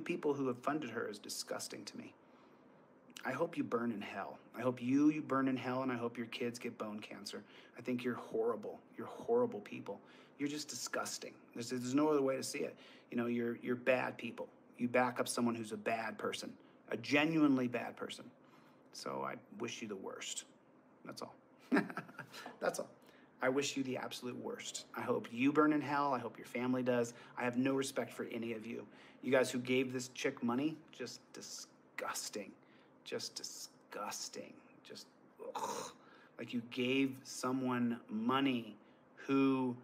you people who have funded her is disgusting to me. I hope you burn in hell. I hope you burn in hell, and I hope your kids get bone cancer. I think you're horrible. You're horrible people. You're just disgusting. There's no other way to see it. You know, you're bad people. You back up someone who's a bad person, a genuinely bad person. So I wish you the worst. That's all. That's all. I wish you the absolute worst. I hope you burn in hell. I hope your family does. I have no respect for any of you. You guys who gave this chick money, just disgusting. Just disgusting. Just ugh. Like, you gave someone money who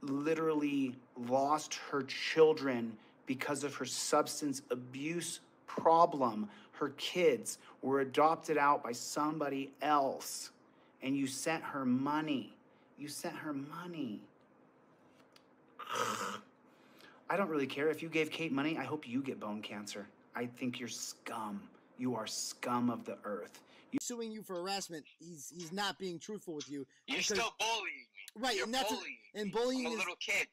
literally lost her children because of her substance abuse problem. Her kids were adopted out by somebody else, and you sent her money. You sent her money. I don't really care. If you gave Kate money, I hope you get bone cancer. I think you're scum. You are scum of the earth. He's suing you for harassment. He's not being truthful with you. You're still bullying me. Right, you're bullying. And bullying is... I'm a little kid.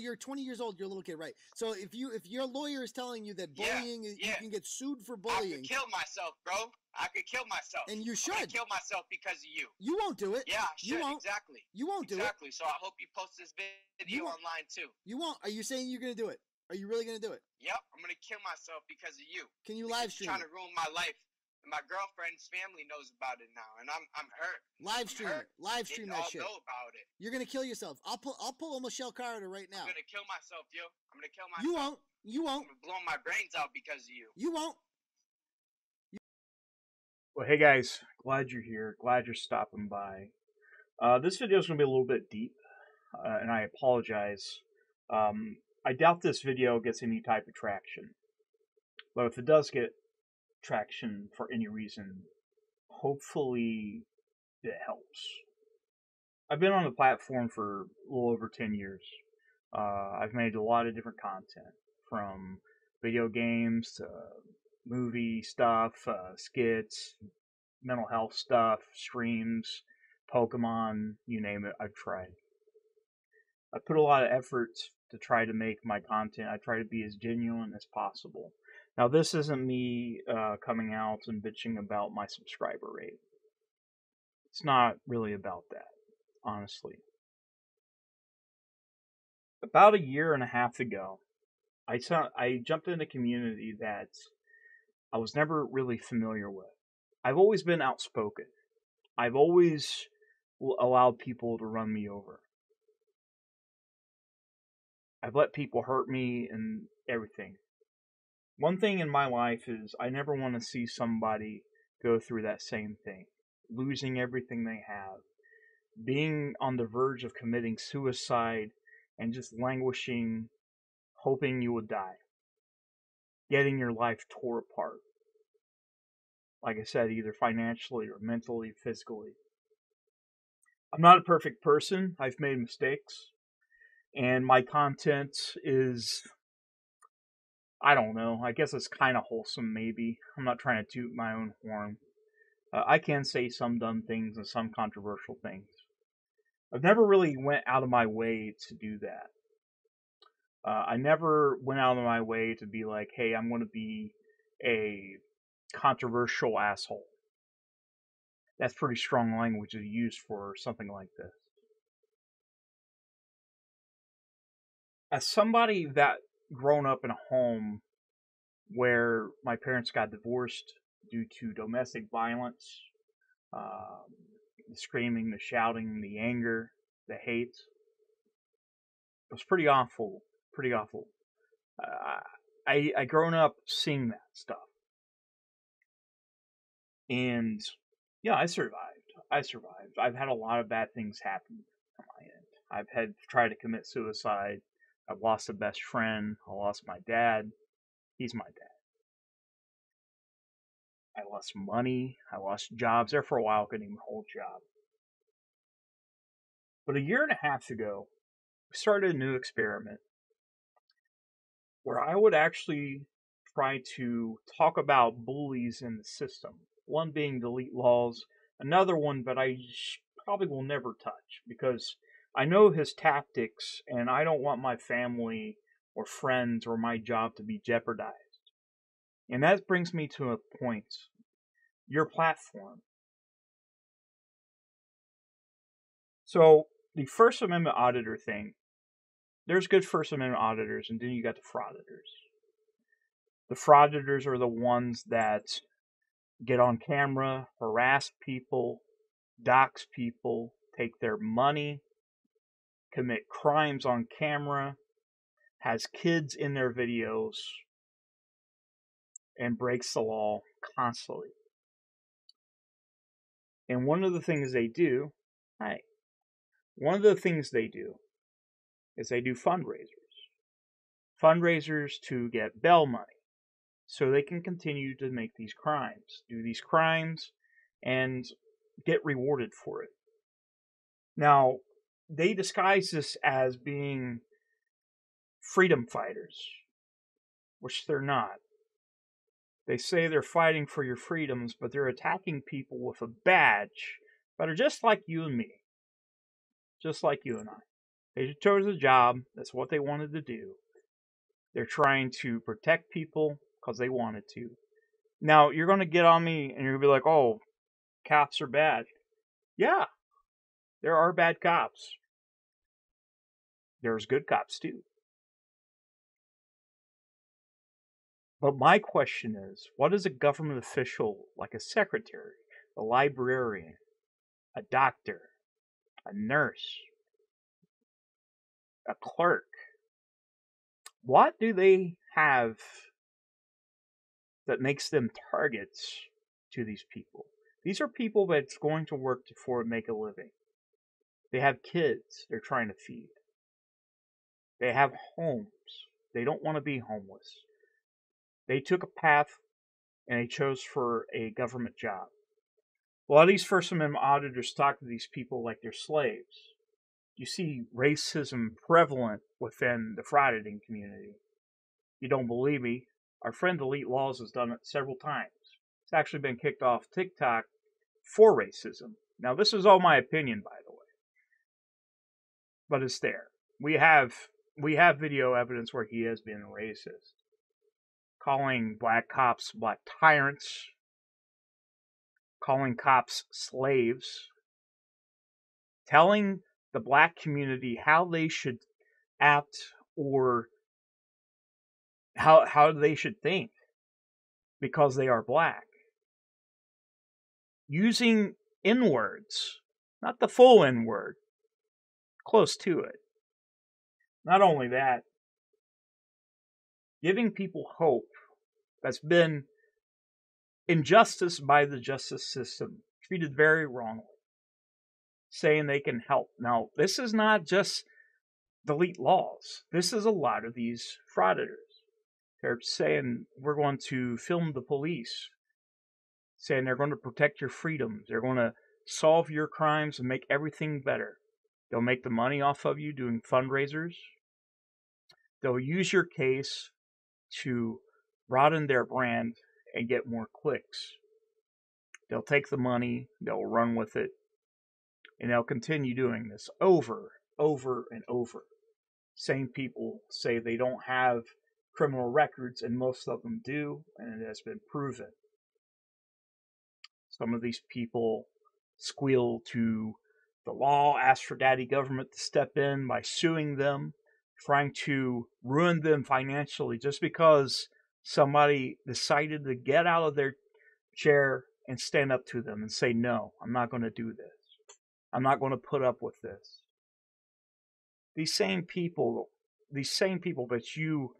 You're 20 years old. You're a little kid, right? So if your lawyer is telling you that bullying, you can get sued for bullying. I could kill myself, bro. I could kill myself. And you should. I could kill myself because of you. You won't do it. Yeah, I should. You won't. Exactly. You won't do it. Exactly. So I hope you post this video online too. You won't. Are you saying you're gonna do it? Are you really gonna do it? Yep. I'm gonna kill myself because of you. Can you live stream? You're trying to ruin my life. And my girlfriend's family knows about it now, and I'm hurt. Live stream it. Live stream that shit. They all know about it. You're gonna kill yourself. I'll pull a Michelle Carter right now. I'm gonna kill myself, yo. I'm gonna kill myself. You won't. You won't. I'm blowing my brains out because of you. You won't. Well, hey guys, glad you're here. Glad you're stopping by. This video is gonna be a little bit deep, and I apologize. I doubt this video gets any type of traction, but if it does get traction for any reason, hopefully it helps. I've been on the platform for a little over 10 years. I've made a lot of different content, from video games to movie stuff, skits, mental health stuff, streams, Pokemon, you name it, I've tried. I put a lot of effort to try to make my content. I try to be as genuine as possible. Now, this isn't me coming out and bitching about my subscriber rate. It's not really about that, honestly. About a year and a half ago, I jumped in a community that I was never really familiar with. I've always been outspoken. I've always allowed people to run me over. I've let people hurt me and everything. One thing in my life is I never want to see somebody go through that same thing. Losing everything they have. Being on the verge of committing suicide and just languishing, hoping you will die. Getting your life tore apart. Like I said, either financially or mentally, physically. I'm not a perfect person. I've made mistakes. And my content is... I don't know. I guess it's kind of wholesome, maybe. I'm not trying to toot my own horn. I can say some dumb things and some controversial things. I've never really went out of my way to do that. I never went out of my way to be like, hey, I'm going to be a controversial asshole. That's pretty strong language to use for something like this. As somebody that grown up in a home where my parents got divorced due to domestic violence, the screaming, the shouting, the anger, the hate. It was pretty awful, pretty awful. I grown up seeing that stuff. And yeah, I survived. I've had a lot of bad things happen on my end. I've tried to commit suicide. I've lost a best friend. I lost my dad. He's my dad. I lost money. I lost jobs. There for a while, I couldn't even hold a job. But a year and a half ago, we started a new experiment where I would actually try to talk about bullies in the system. One being Delete Lawz, another one that I probably will never touch because I know his tactics, and I don't want my family or friends or my job to be jeopardized. And that brings me to a point. Your platform. So, the First Amendment auditor thing. There's good First Amendment auditors, and then you got the frauditors. The frauditors are the ones that get on camera, harass people, dox people, take their money, commit crimes on camera, has kids in their videos, and breaks the law constantly. And one of the things they do, is they do fundraisers. Fundraisers to get bail money, so they can continue to make these crimes, do these crimes, and get rewarded for it. Now, they disguise this as being freedom fighters, which they're not. They say they're fighting for your freedoms, but they're attacking people with a badge that are just like you and me. Just like you and I. They chose a job. That's what they wanted to do. They're trying to protect people because they wanted to. Now, you're going to get on me and you're going to be like, oh, cops are bad. Yeah, there are bad cops. There's good cops, too. But my question is, what is a government official, like a secretary, a librarian, a doctor, a nurse, a clerk, what do they have that makes them targets to these people? These are people that's going to work to make a living. They have kids they're trying to feed. They have homes. They don't want to be homeless. They took a path and they chose for a government job. A lot of these First Amendment auditors talk to these people like they're slaves. You see racism prevalent within the frauditing community. You don't believe me? Our friend Elite Laws has done it several times. It's actually been kicked off TikTok for racism. Now, this is all my opinion, by the way. But it's there. We have video evidence where he has been racist. Calling black cops black tyrants. Calling cops slaves. Telling the black community how they should act or how they should think because they are black. Using N-words, not the full N-word, close to it. Not only that, giving people hope that's been injustice by the justice system, treated very wrongly, saying they can help. Now, this is not just Delete Lawz. This is a lot of these frauditors. They're saying, we're going to film the police. Saying they're going to protect your freedoms. They're going to solve your crimes and make everything better. They'll make the money off of you doing fundraisers. They'll use your case to broaden their brand and get more clicks. They'll take the money. They'll run with it. And they'll continue doing this over, over, and over. Same people say they don't have criminal records, and most of them do, and it has been proven. Some of these people squeal to the law, ask for daddy government to step in by suing them, trying to ruin them financially just because somebody decided to get out of their chair and stand up to them and say, no, I'm not going to do this. I'm not going to put up with this. These same people that you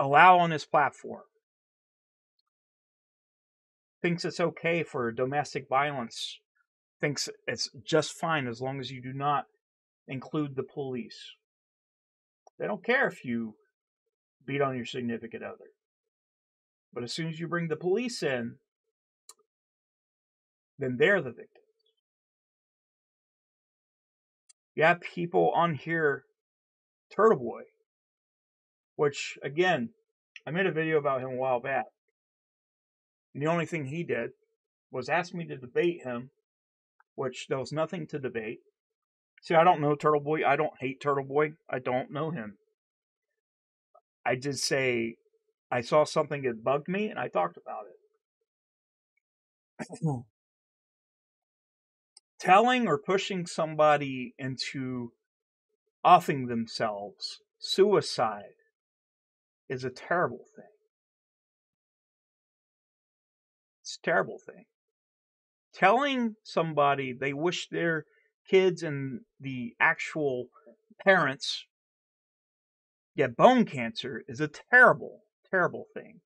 allow on this platform thinks it's okay for domestic violence, thinks it's just fine as long as you do not include the police. They don't care if you beat on your significant other. But as soon as you bring the police in, then they're the victim. You have people on here, Turtle Boy, which, again, I made a video about him a while back. And the only thing he did was ask me to debate him, which there was nothing to debate. See, I don't know Turtle Boy. I don't hate Turtle Boy. I don't know him. I did say I saw something that bugged me, and I talked about it. Telling or pushing somebody into offing themselves, suicide, is a terrible thing. It's a terrible thing. Telling somebody they wish their kids and the actual parents get bone cancer is a terrible, terrible thing.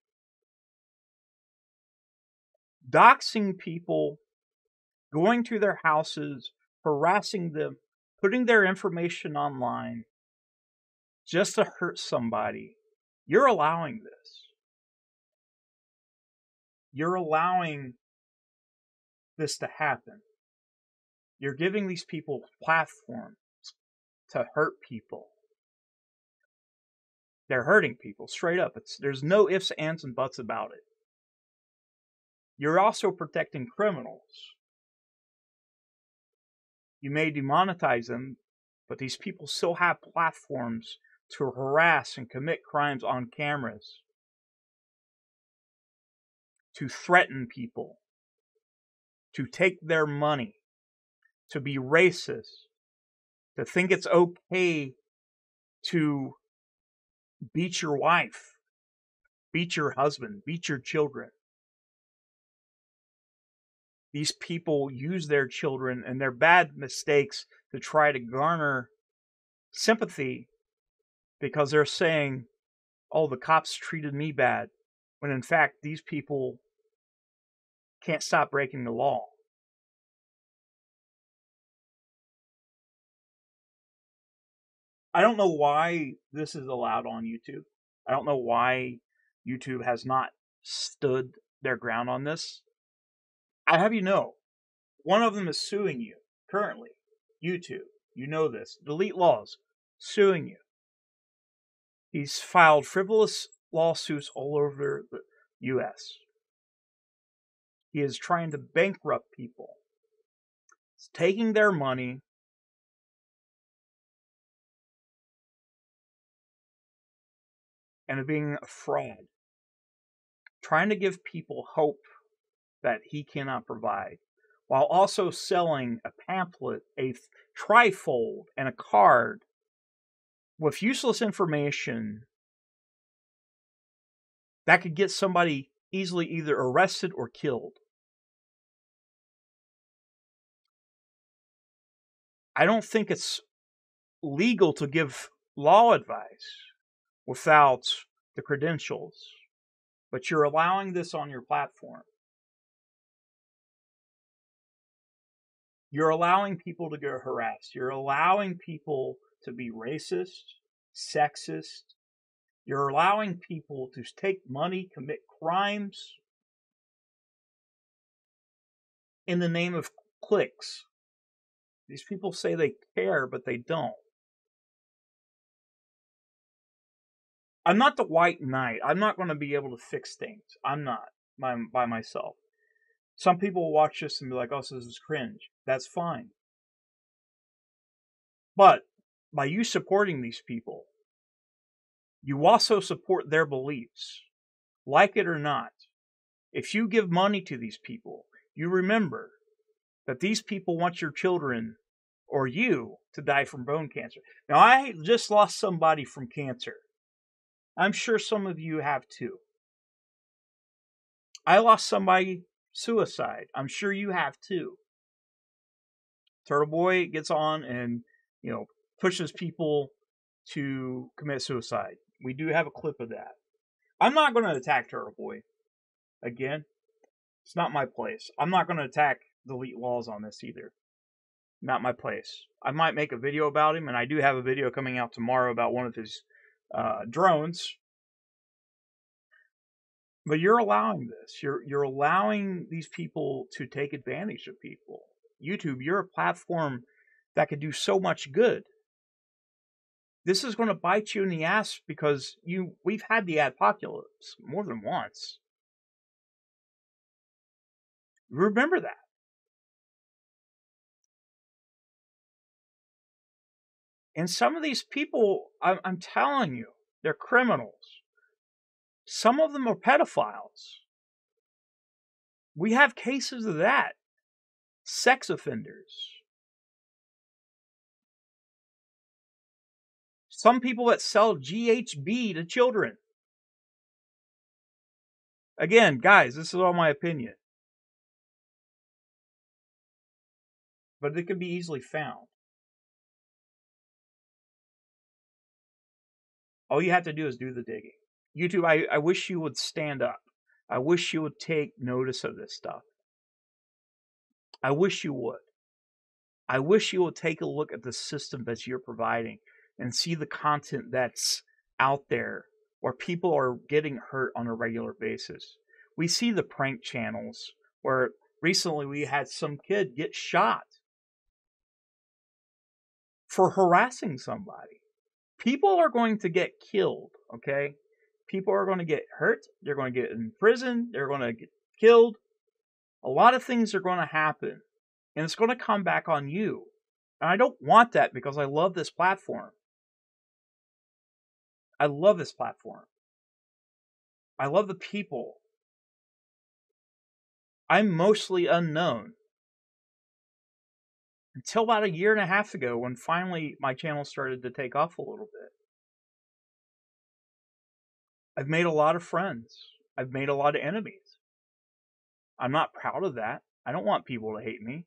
Doxing people, going to their houses, harassing them, putting their information online just to hurt somebody, you're allowing this. You're allowing this to happen. You're giving these people platforms to hurt people. They're hurting people straight up. There's no ifs, ands, and buts about it. You're also protecting criminals. You may demonetize them, but these people still have platforms to harass and commit crimes on cameras, to threaten people, to take their money, to be racist, to think it's okay to beat your wife, beat your husband, beat your children. These people use their children and their bad mistakes to try to garner sympathy because they're saying, oh, the cops treated me bad, when in fact these people can't stop breaking the law. I don't know why this is allowed on YouTube. I don't know why YouTube has not stood their ground on this. I have you know, one of them is suing you currently. YouTube, you know this. Delete Lawz, suing you. He's filed frivolous lawsuits all over the U.S. He is trying to bankrupt people. He's taking their money. And being a fraud. Trying to give people hope that he cannot provide, while also selling a pamphlet, a trifold, and a card with useless information that could get somebody easily either arrested or killed. I don't think it's legal to give law advice without the credentials, but you're allowing this on your platform. You're allowing people to get harassed. You're allowing people to be racist, sexist. You're allowing people to take money, commit crimes in the name of clicks. These people say they care, but they don't. I'm not the white knight. I'm not going to be able to fix things. I'm not by myself. Some people will watch this and be like, oh, so this is cringe. That's fine. But by you supporting these people, you also support their beliefs. Like it or not, if you give money to these people, you remember that these people want your children or you to die from bone cancer. Now, I just lost somebody from cancer. I'm sure some of you have too. I lost somebody suicide. I'm sure you have too. Turtle Boy gets on and, you know, pushes people to commit suicide. We do have a clip of that. I'm not going to attack Turtle Boy. Again, it's not my place. I'm not going to attack Delete Lawz on this either. Not my place. I might make a video about him, and I do have a video coming out tomorrow about one of his drones. But you're allowing this. You're allowing these people to take advantage of people. YouTube, you're a platform that could do so much good. This is going to bite you in the ass because we've had the adpocalypse more than once. Remember that. And some of these people, I'm telling you, They're criminals. Some of them are pedophiles. We have cases of that. Sex offenders. Some people that sell GHB to children. Again, guys, this is all my opinion. But it can be easily found. All you have to do is do the digging. YouTube, I wish you would stand up. I wish you would take notice of this stuff. I wish you would. I wish you would take a look at the system that you're providing and see the content that's out there where people are getting hurt on a regular basis. We see the prank channels where recently we had some kid get shot for harassing somebody. People are going to get killed, okay? People are going to get hurt. They're going to get in prison. They're going to get killed. A lot of things are going to happen, and it's going to come back on you. And I don't want that because I love this platform. I love this platform. I love the people. I'm mostly unknown. Until about a year and a half ago when finally my channel started to take off a little bit. I've made a lot of friends. I've made a lot of enemies. I'm not proud of that. I don't want people to hate me.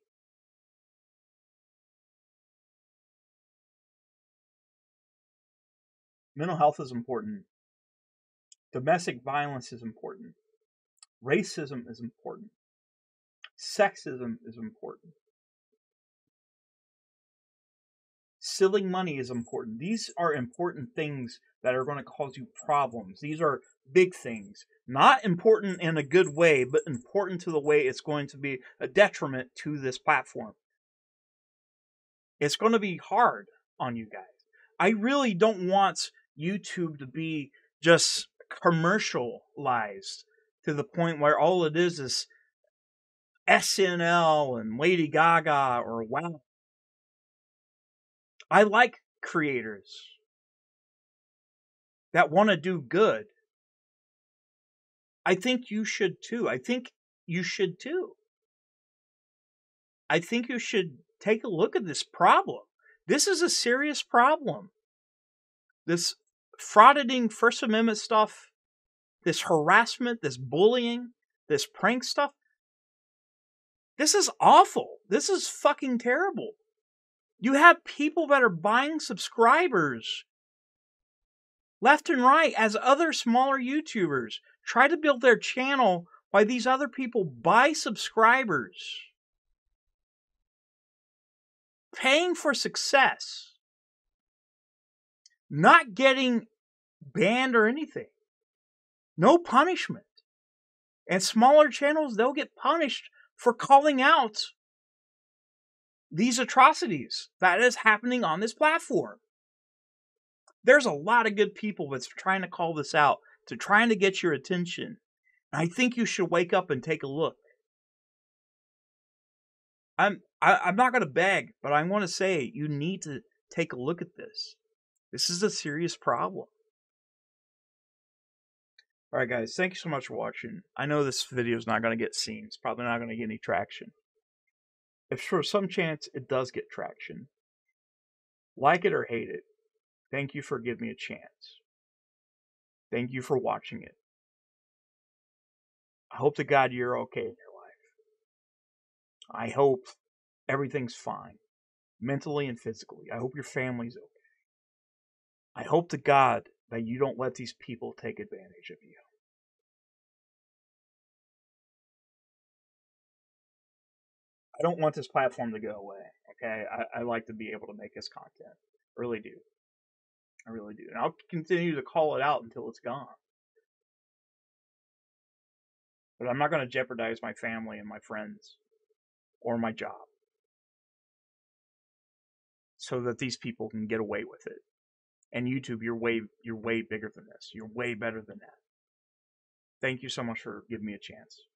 Mental health is important. Domestic violence is important. Racism is important. Sexism is important. Stealing money is important. These are important things that are going to cause you problems. These are big things. Not important in a good way, but important to the way it's going to be a detriment to this platform. It's going to be hard on you guys. I really don't want YouTube to be just commercialized to the point where all it is SNL and Lady Gaga or wow. I like creators that want to do good. I think you should too. I think you should too. I think you should take a look at this problem. This is a serious problem. This frauditing First Amendment stuff, this harassment, this bullying, this prank stuff. This is awful. This is fucking terrible. You have people that are buying subscribers left and right as other smaller YouTubers try to build their channel while these other people buy subscribers. Paying for success. Not getting banned or anything. No punishment. And smaller channels, they'll get punished for calling out these atrocities that is happening on this platform. There's a lot of good people that's trying to call this out, to trying to get your attention. And I think you should wake up and take a look. I'm not going to beg, but I want to say you need to take a look at this. This is a serious problem. All right, guys, thank you so much for watching. I know this video is not going to get seen. It's probably not going to get any traction. If for some chance it does get traction, like it or hate it, thank you for giving me a chance. Thank you for watching it. I hope to God you're okay in your life. I hope everything's fine, mentally and physically. I hope your family's okay. I hope to God that you don't let these people take advantage of you. I don't want this platform to go away, okay? I like to be able to make this content. I really do. I really do. And I'll continue to call it out until it's gone. But I'm not going to jeopardize my family and my friends or my job so that these people can get away with it. And YouTube, you're way bigger than this. You're way better than that. Thank you so much for giving me a chance.